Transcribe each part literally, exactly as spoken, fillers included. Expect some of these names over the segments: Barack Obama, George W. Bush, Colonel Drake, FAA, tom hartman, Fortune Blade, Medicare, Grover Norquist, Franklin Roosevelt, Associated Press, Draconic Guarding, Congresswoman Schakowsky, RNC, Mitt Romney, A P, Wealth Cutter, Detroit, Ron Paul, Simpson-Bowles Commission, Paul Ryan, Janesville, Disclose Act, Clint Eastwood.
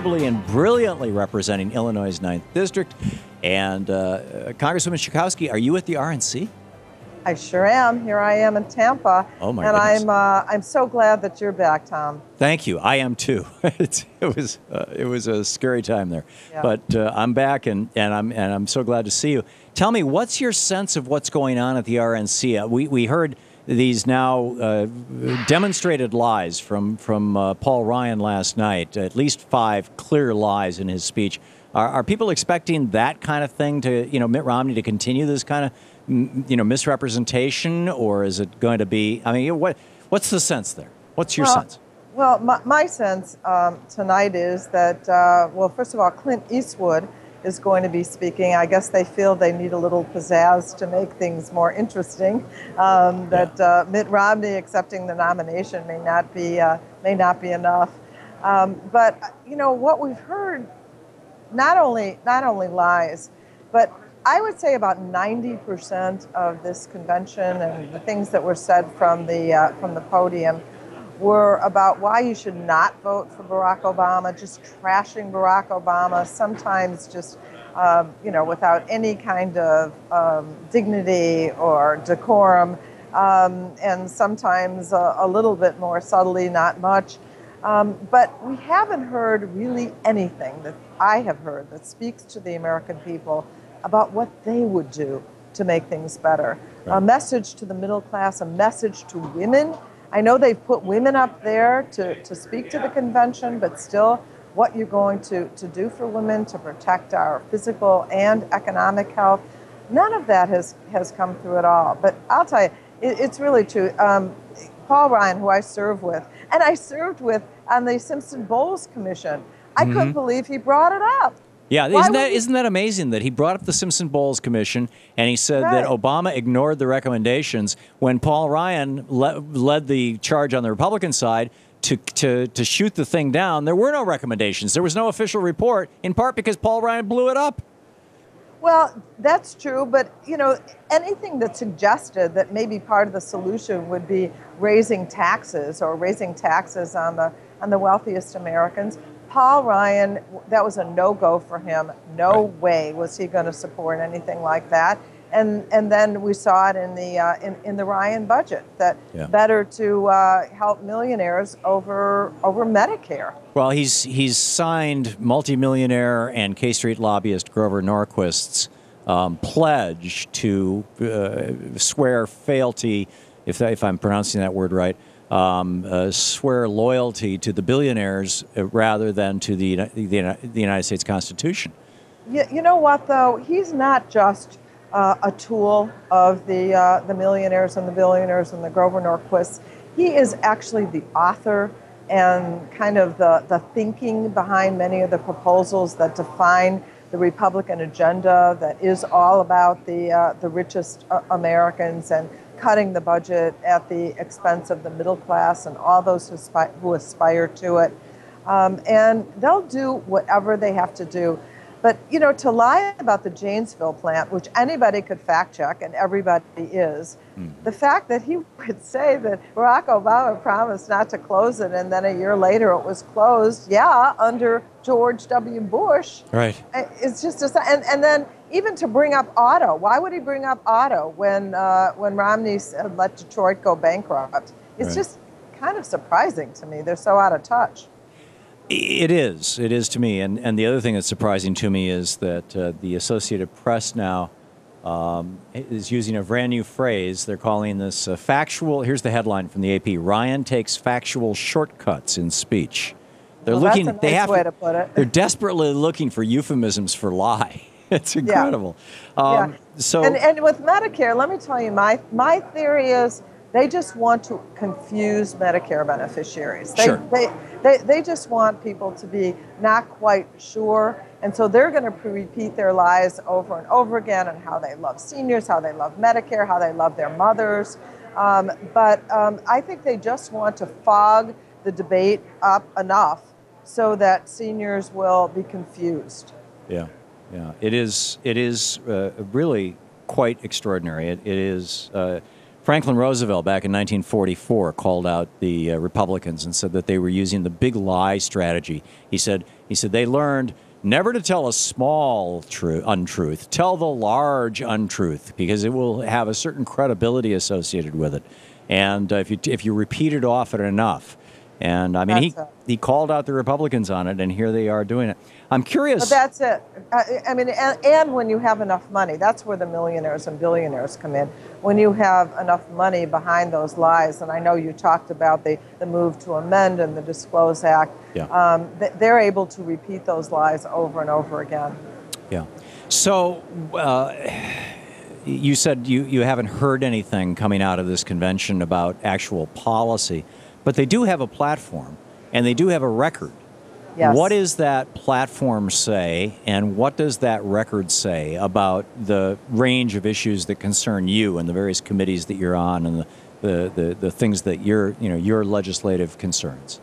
ably and brilliantly representing Illinois' ninth District. And uh, Congresswoman Schakowsky, are you at the R N C? I sure am. Here I am in Tampa. Oh my goodness. And I'm uh, I'm so glad that you're back, Tom. Thank you. I am too. it, it was uh, it was a scary time there, yeah. but uh, I'm back and and I'm and I'm so glad to see you. Tell me, what's your sense of what's going on at the R N C? Uh, we we heard these now uh, demonstrated lies from from uh, Paul Ryan last night. At least five clear lies in his speech. Are, are people expecting that kind of thing to, you know, Mitt Romney to continue this kind of, you know, misrepresentation, or is it going to be, I mean, what, what's the sense there? What's your well, sense? Well, my, my sense um, tonight is that, uh, well, first of all, Clint Eastwood is going to be speaking. I guess they feel they need a little pizzazz to make things more interesting. Um, that uh, Mitt Romney accepting the nomination may not be, uh, may not be enough. Um, but, you know, what we've heard, not only, not only lies, but I would say about ninety percent of this convention and the things that were said from the uh, from the podium were about why you should not vote for Barack Obama, just trashing Barack Obama, sometimes just um, you know, without any kind of um, dignity or decorum, um, and sometimes a, a little bit more subtly, not much. Um, but we haven't heard really anything that I have heard that speaks to the American people about what they would do to make things better. Right. A message to the middle class, a message to women. I know they've put women up there to, to speak to the convention, but still, what you're going to, to do for women to protect our physical and economic health, none of that has, has come through at all. But I'll tell you, it, it's really true. Um, Paul Ryan, who I serve with, and I served with on the Simpson-Bowles Commission, I mm-hmm. couldn't believe he brought it up. Yeah, isn't that, isn't that amazing that he brought up the Simpson-Bowles Commission and he said right. that Obama ignored the recommendations when Paul Ryan le led the charge on the Republican side to, to, to shoot the thing down? There were no recommendations. There was no official report, in part because Paul Ryan blew it up. Well, that's true, but, you know, anything that suggested that maybe part of the solution would be raising taxes or raising taxes on the, on the wealthiest Americans, Paul Ryan, that was a no-go for him. No right. way was he going to support anything like that. And and then we saw it in the uh, in in the Ryan budget that yeah. better to uh, help millionaires over over Medicare. Well, he's he's signed multimillionaire and K Street lobbyist Grover Norquist's um, pledge to uh, swear fealty, if that, if I'm pronouncing that word right. Um, uh, swear loyalty to the billionaires uh, rather than to the, the, the United States Constitution. You, you know what, though? He's not just uh, a tool of the, uh, the millionaires and the billionaires and the Grover Norquists. He is actually the author and kind of the, the thinking behind many of the proposals that define the Republican agenda that is all about the, uh, the richest uh, Americans and cutting the budget at the expense of the middle class and all those who aspire, who aspire to it. Um, and they'll do whatever they have to do. But, you know, to lie about the Janesville plant, which anybody could fact check, and everybody is, mm. the fact that he would say that Barack Obama promised not to close it and then a year later it was closed, yeah, under George W. Bush. Right. It's just, a, and, and then even to bring up auto, why would he bring up auto when uh, when Romney said let Detroit go bankrupt? It's right. just kind of surprising to me. They're so out of touch. It is. It is to me. And, and the other thing that's surprising to me is that uh, the Associated Press now um, is using a brand new phrase. They're calling this uh, factual. Here's the headline from the A P. Ryan takes factual shortcuts in speech. They're well, looking. That's a nice they have way to put it. They're desperately looking for euphemisms for lie. It's incredible. Yeah. Um, yeah. So, and, and with Medicare, let me tell you, my my theory is they just want to confuse Medicare beneficiaries. They, sure. They, they they just want people to be not quite sure, and so they're going to repeat their lies over and over again on how they love seniors, how they love Medicare, how they love their mothers. Um, but um, I think they just want to fog the debate up enough so that seniors will be confused. Yeah. Yeah, it is. It is uh, really quite extraordinary. It, it is. Uh, Franklin Roosevelt back in nineteen forty-four called out the uh, Republicans and said that they were using the big lie strategy. He said, He said they learned never to tell a small truth, untruth. Tell the large untruth, because it will have a certain credibility associated with it. And uh, if you if you repeat it often enough, and I mean, that's he it. he called out the Republicans on it, and here they are doing it. I'm curious. But that's it. I, I mean, and, and when you have enough money, that's where the millionaires and billionaires come in. When you have enough money behind those lies, and I know you talked about the, the move to amend and the Disclose Act, yeah. um, they're able to repeat those lies over and over again. Yeah. So uh, you said you, you haven't heard anything coming out of this convention about actual policy. But they do have a platform, and they do have a record. Yes. What does that platform say, and what does that record say about the range of issues that concern you and the various committees that you're on, and the the, the, the things that you're, you know, your legislative concerns?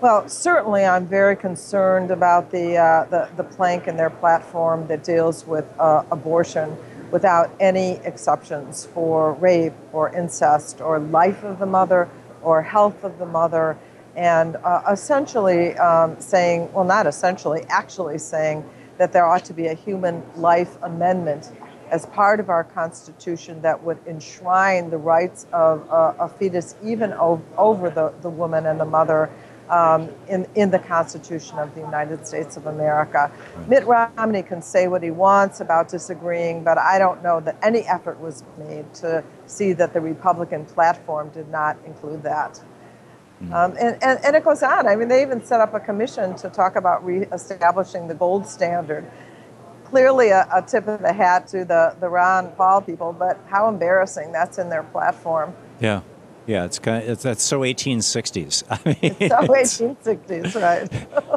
Well, certainly, I'm very concerned about the uh, the, the plank in their platform that deals with uh, abortion, without any exceptions for rape or incest or life of the mother or health of the mother, and uh, essentially um, saying, well, not essentially, actually saying that there ought to be a human life amendment as part of our Constitution that would enshrine the rights of uh, a fetus even ov over the, the woman and the mother um, in, in the Constitution of the United States of America. Mitt Romney can say what he wants about disagreeing, but I don't know that any effort was made to see that the Republican platform did not include that. Mm-hmm. um, and, and, and it goes on. I mean, they even set up a commission to talk about reestablishing the gold standard. Clearly a, a tip of the hat to the, the Ron Paul people, but how embarrassing that's in their platform. Yeah, yeah, it's kind of, it's, that's so eighteen sixties. I mean, it's so eighteen sixties, right.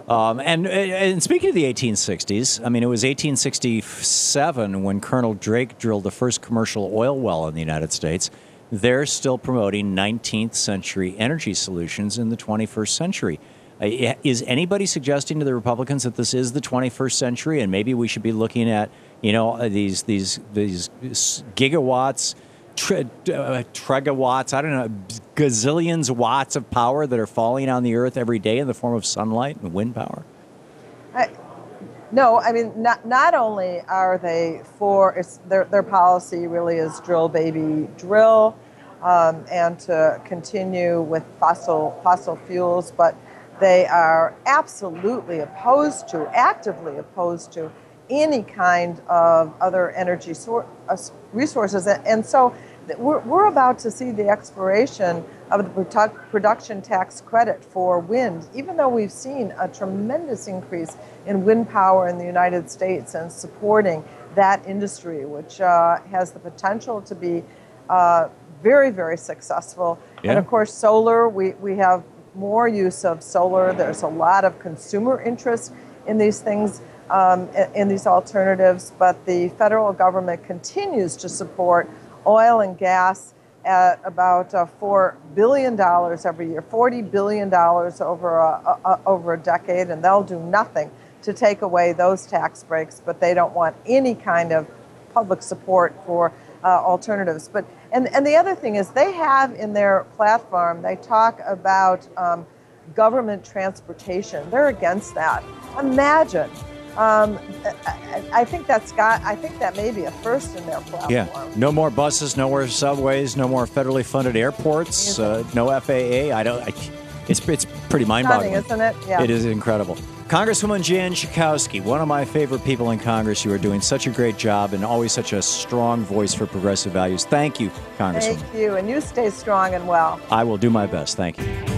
um, and, and speaking of the eighteen sixties, I mean, it was eighteen sixty-seven when Colonel Drake drilled the first commercial oil well in the United States. They're still promoting nineteenth century energy solutions in the twenty-first century. Uh, is anybody suggesting to the Republicans that this is the twenty-first century, and maybe we should be looking at, you know, these these these gigawatts, tregawatts, I don't know, gazillions watts of power that are falling on the earth every day in the form of sunlight and wind power? I, no, I mean, not, not only are they for, it's their, their policy really is drill, baby, drill, um, and to continue with fossil, fossil fuels, but they are absolutely opposed to, actively opposed to, any kind of other energy sor uh, resources. And so we're, we're about to see the expiration of the produ production tax credit for wind, even though we've seen a tremendous increase in wind power in the United States and supporting that industry, which uh, has the potential to be uh, very, very successful. Yeah. And of course, solar, we, we have more use of solar. There's a lot of consumer interest in these things. Um, in these alternatives, but the federal government continues to support oil and gas at about uh, four billion dollars every year, forty billion dollars over a, a, over a decade, and they'll do nothing to take away those tax breaks, but they don't want any kind of public support for uh, alternatives. But and, and the other thing is they have in their platform, they talk about um, government transportation. They're against that. Imagine. Um, I think that's got, I think that may be a first in their platform. Yeah. No more buses, no more subways, no more federally funded airports, uh, no F A A. I don't, I, it's, it's pretty mind-boggling. Isn't it? Yeah. It is incredible. Congresswoman Jan Schakowsky, one of my favorite people in Congress. You are doing such a great job and always such a strong voice for progressive values. Thank you, Congresswoman. Thank you, and you stay strong and well. I will do my best. Thank you.